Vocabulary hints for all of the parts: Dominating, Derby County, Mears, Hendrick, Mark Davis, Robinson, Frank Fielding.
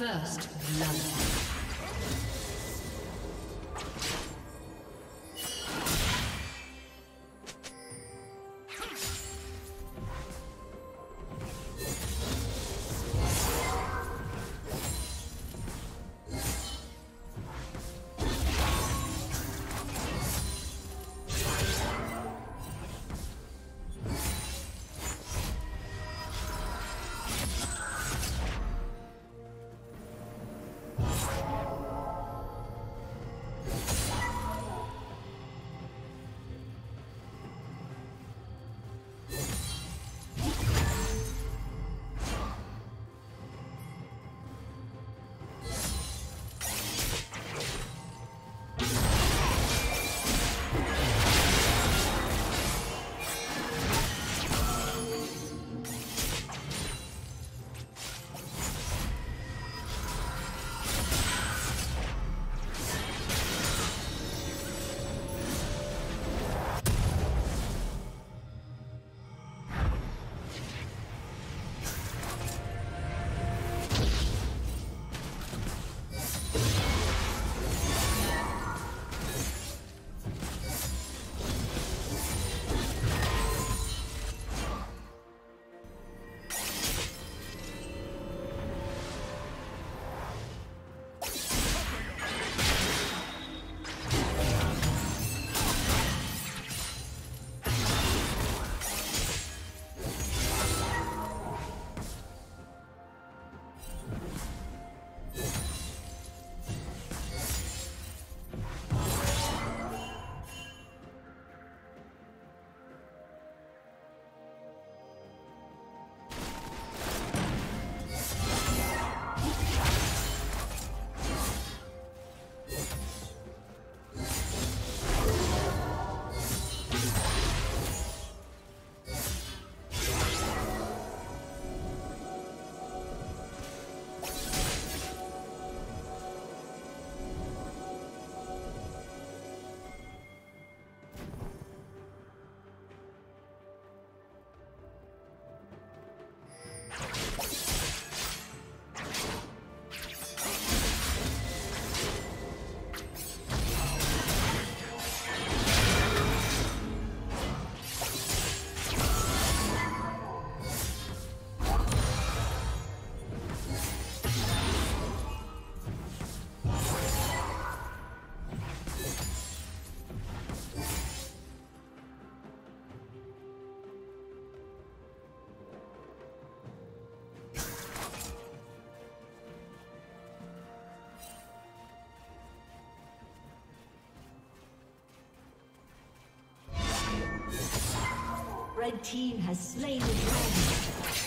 First love. Red team has slain the dragon.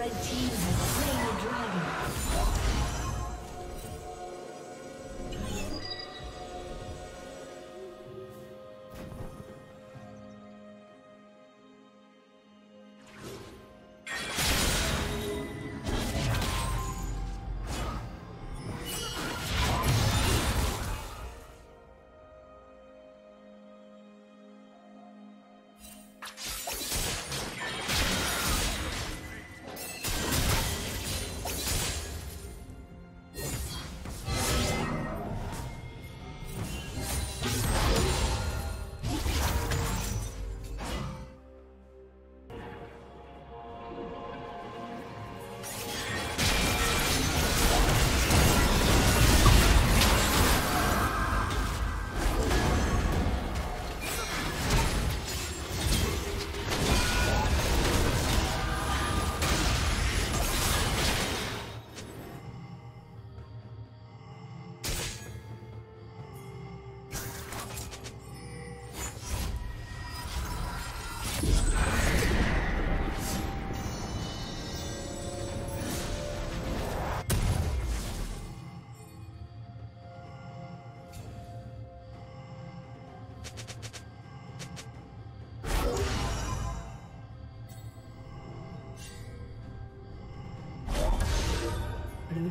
Red team has slain the dragon. Blue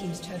Team's turret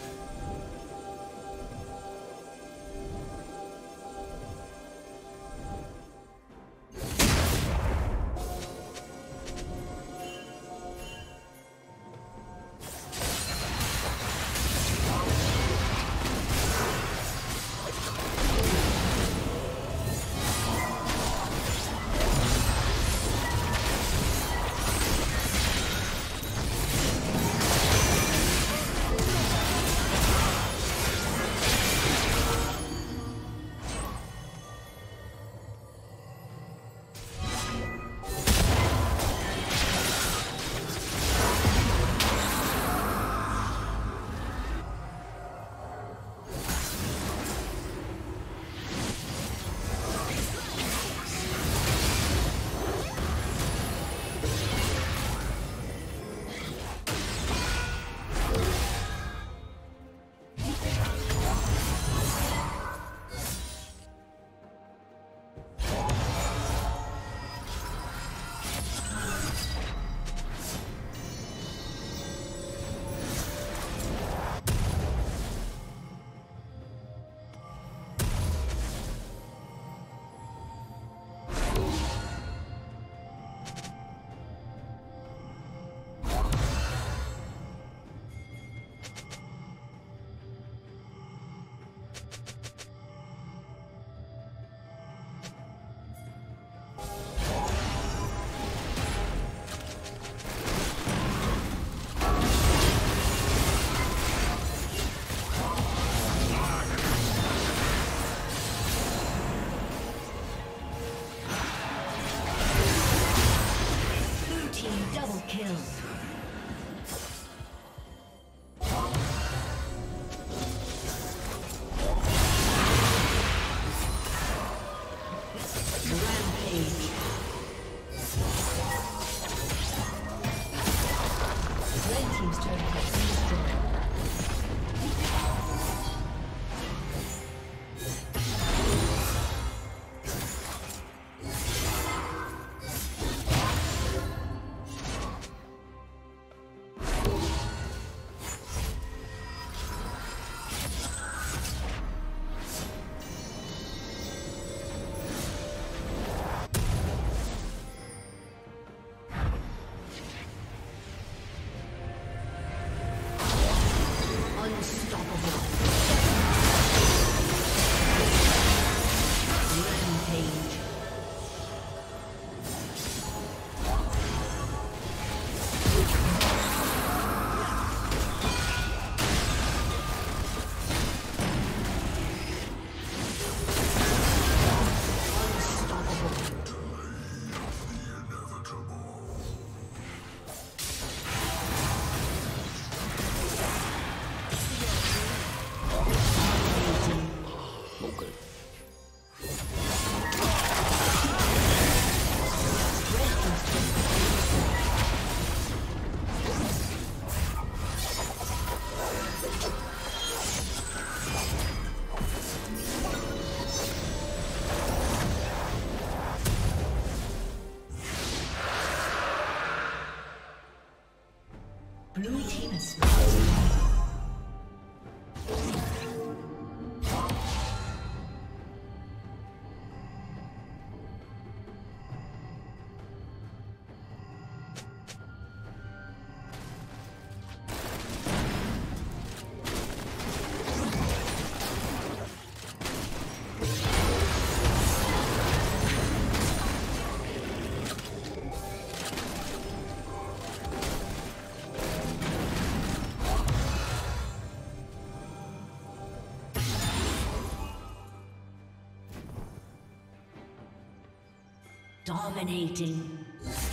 Dominating.